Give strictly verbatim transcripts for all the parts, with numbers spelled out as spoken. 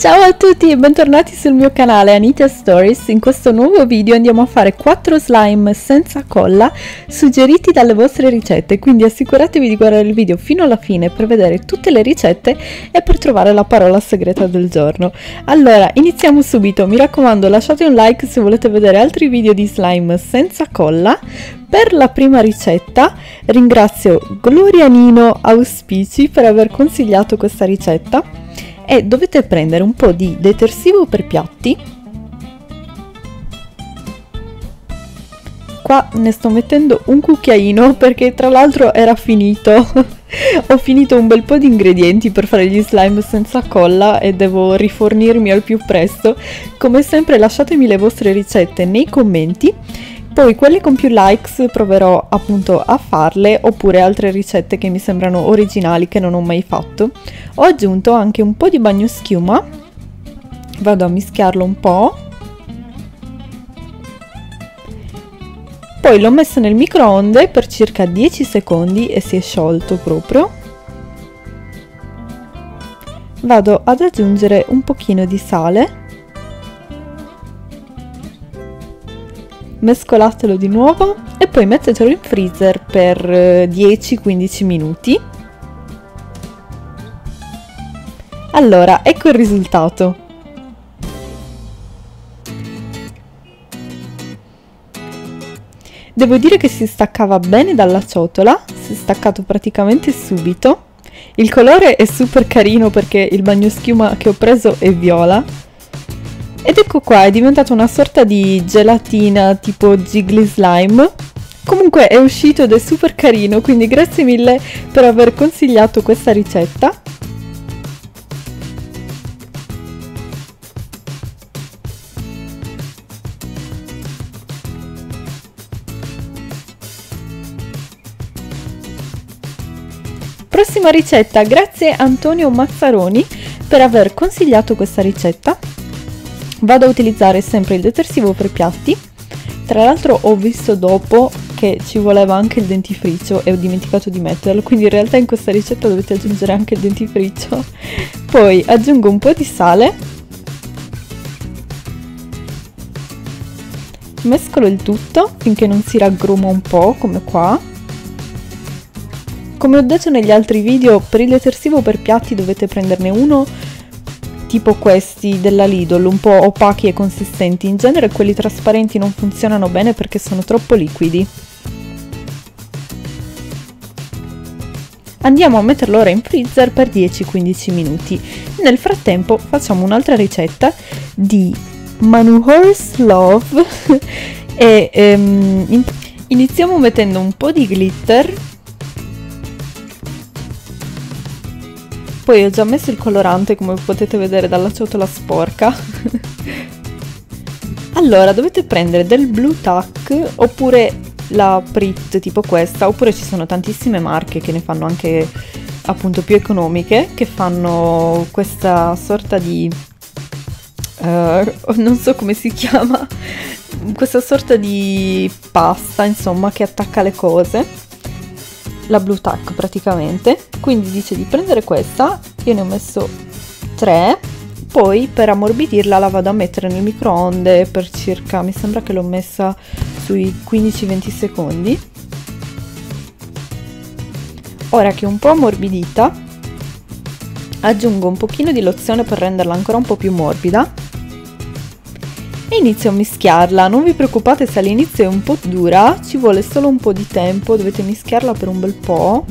Ciao a tutti e bentornati sul mio canale Anita Stories. In questo nuovo video andiamo a fare quattro slime senza colla suggeriti dalle vostre ricette, quindi assicuratevi di guardare il video fino alla fine per vedere tutte le ricette e per trovare la parola segreta del giorno. Allora iniziamo subito, mi raccomando lasciate un like se volete vedere altri video di slime senza colla. Per la prima ricetta ringrazio Glorianino Auspici per aver consigliato questa ricetta. E dovete prendere un po' di detersivo per piatti. Qua ne sto mettendo un cucchiaino perché tra l'altro era finito. Ho finito un bel po' di ingredienti per fare gli slime senza colla e devo rifornirmi al più presto. Come sempre lasciatemi le vostre ricette nei commenti. Poi quelle con più likes proverò appunto a farle, oppure altre ricette che mi sembrano originali che non ho mai fatto. Ho aggiunto anche un po' di bagnoschiuma, vado a mischiarlo un po'. Poi l'ho messo nel microonde per circa dieci secondi e si è sciolto proprio. Vado ad aggiungere un pochino di sale. Mescolatelo di nuovo e poi mettetelo in freezer per dieci quindici minuti. Allora, ecco il risultato. Devo dire che si staccava bene dalla ciotola, si è staccato praticamente subito. Il colore è super carino perché il bagnoschiuma che ho preso è viola. Ed ecco qua, è diventata una sorta di gelatina tipo jiggly slime. Comunque è uscito ed è super carino, quindi grazie mille per aver consigliato questa ricetta. Prossima ricetta, grazie Antonio Mazzaroni per aver consigliato questa ricetta. Vado a utilizzare sempre il detersivo per piatti, tra l'altro ho visto dopo che ci voleva anche il dentifricio e ho dimenticato di metterlo, quindi in realtà in questa ricetta dovete aggiungere anche il dentifricio. Poi aggiungo un po' di sale, mescolo il tutto finché non si raggruma un po' come qua. Come ho detto negli altri video, per il detersivo per piatti dovete prenderne uno tipo questi della Lidl, un po' opachi e consistenti, in genere quelli trasparenti non funzionano bene perché sono troppo liquidi. Andiamo a metterlo ora in freezer per dieci quindici minuti. Nel frattempo facciamo un'altra ricetta di Manu Horse Love e ehm, in iniziamo mettendo un po' di glitter. Poi ho già messo il colorante, come potete vedere dalla ciotola sporca. Allora dovete prendere del Blue Tack oppure la Prit tipo questa, oppure ci sono tantissime marche che ne fanno anche appunto più economiche, che fanno questa sorta di uh, non so come si chiama, questa sorta di pasta insomma che attacca le cose, la Blue Tack praticamente. Quindi dice di prendere questa, io ne ho messo tre, poi per ammorbidirla la vado a mettere nel microonde per circa, mi sembra che l'ho messa sui quindici venti secondi. Ora che è un po' ammorbidita aggiungo un pochino di lozione per renderla ancora un po' più morbida e inizio a mischiarla. Non vi preoccupate se all'inizio è un po' dura, ci vuole solo un po' di tempo, dovete mischiarla per un bel po'.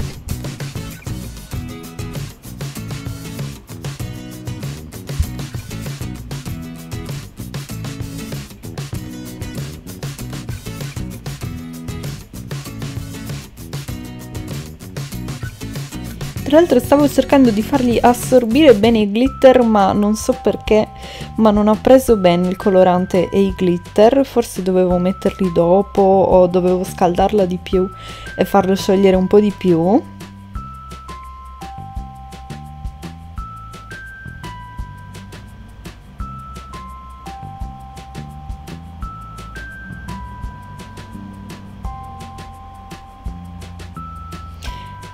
Tra l'altro stavo cercando di fargli assorbire bene i glitter, ma non so perché, ma non ha preso bene il colorante e i glitter, forse dovevo metterli dopo o dovevo scaldarla di più e farlo sciogliere un po' di più.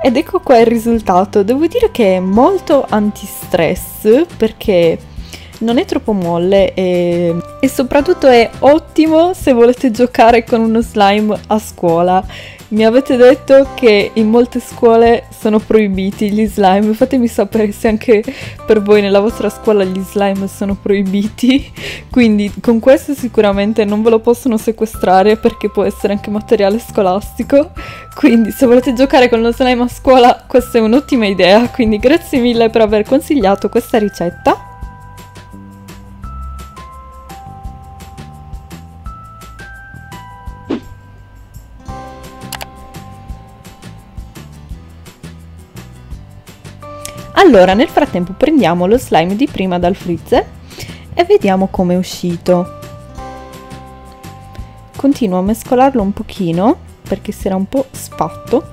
Ed ecco qua il risultato, devo dire che è molto anti-stress perché non è troppo molle e, e soprattutto è ottimo se volete giocare con uno slime a scuola. Mi avete detto che in molte scuole sono proibiti gli slime, fatemi sapere se anche per voi nella vostra scuola gli slime sono proibiti, quindi con questo sicuramente non ve lo possono sequestrare perché può essere anche materiale scolastico, quindi se volete giocare con lo slime a scuola questa è un'ottima idea, quindi grazie mille per aver consigliato questa ricetta. Allora, nel frattempo prendiamo lo slime di prima dal freezer e vediamo come è uscito. Continuo a mescolarlo un pochino perché si era un po' sfatto.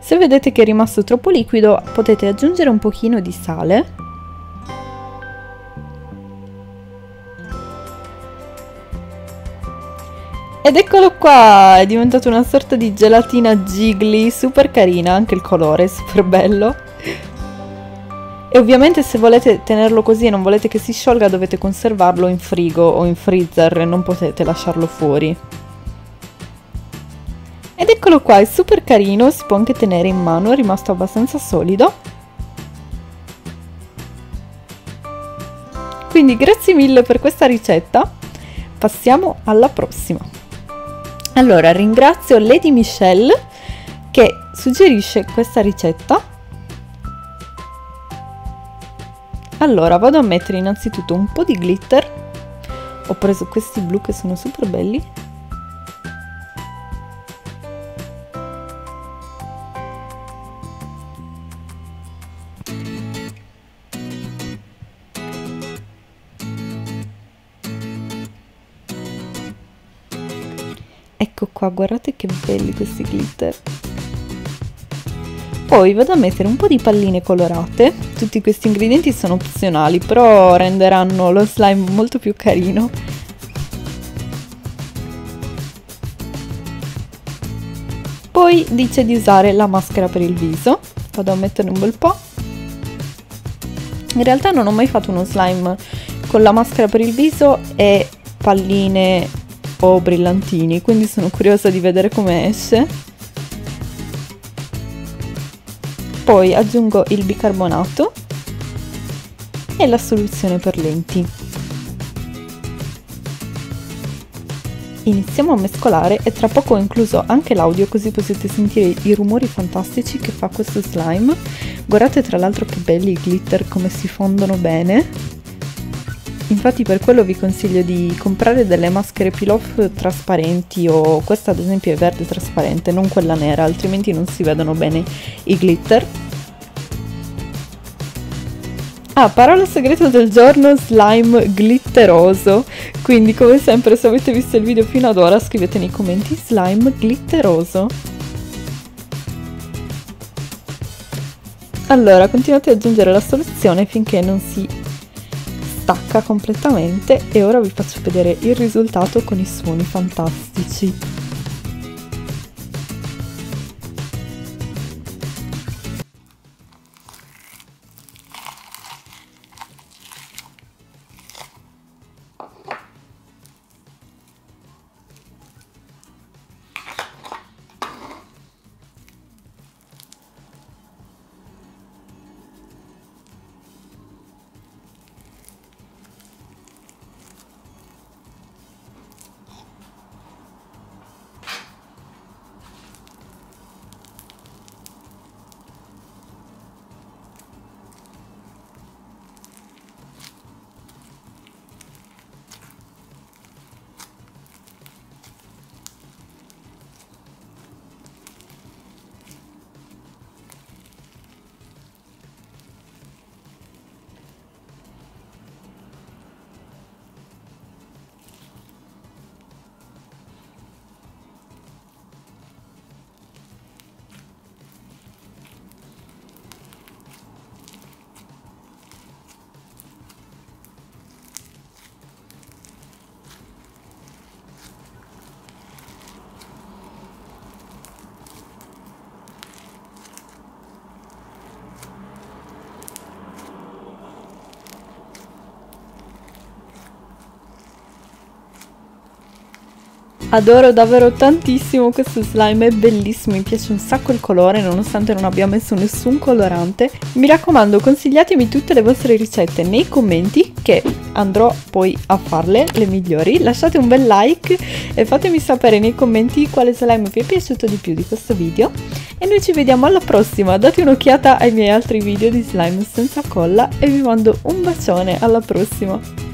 Se vedete che è rimasto troppo liquido, potete aggiungere un pochino di sale. Ed eccolo qua, è diventata una sorta di gelatina jiggly, super carina, anche il colore è super bello. E ovviamente se volete tenerlo così e non volete che si sciolga dovete conservarlo in frigo o in freezer, non potete lasciarlo fuori. Ed eccolo qua, è super carino, si può anche tenere in mano, è rimasto abbastanza solido. Quindi grazie mille per questa ricetta, passiamo alla prossima. Allora, ringrazio Lady Michelle che suggerisce questa ricetta. Allora, vado a mettere innanzitutto un po' di glitter. Ho preso questi blu che sono super belli. Ecco qua, guardate che belli questi glitter. Poi vado a mettere un po' di palline colorate. Tutti questi ingredienti sono opzionali, però renderanno lo slime molto più carino. Poi dice di usare la maschera per il viso. Vado a metterne un bel po'. In realtà non ho mai fatto uno slime con la maschera per il viso e palline o brillantini, quindi sono curiosa di vedere come esce. Poi aggiungo il bicarbonato e la soluzione per lenti. Iniziamo a mescolare e tra poco ho incluso anche l'audio così potete sentire i rumori fantastici che fa questo slime. Guardate tra l'altro che belli i glitter come si fondono bene. Infatti per quello vi consiglio di comprare delle maschere peel-off trasparenti, o questa ad esempio è verde trasparente, non quella nera, altrimenti non si vedono bene i glitter. Ah, parola segreta del giorno, slime glitteroso. Quindi come sempre se avete visto il video fino ad ora scrivete nei commenti slime glitteroso. Allora, continuate ad aggiungere la soluzione finché non si stacca completamente e ora vi faccio vedere il risultato con i suoni fantastici. Adoro davvero tantissimo questo slime, è bellissimo, mi piace un sacco il colore nonostante non abbia messo nessun colorante. Mi raccomando, consigliatemi tutte le vostre ricette nei commenti che andrò poi a farle le migliori. Lasciate un bel like e fatemi sapere nei commenti quale slime vi è piaciuto di più di questo video. E noi ci vediamo alla prossima, date un'occhiata ai miei altri video di slime senza colla e vi mando un bacione, alla prossima!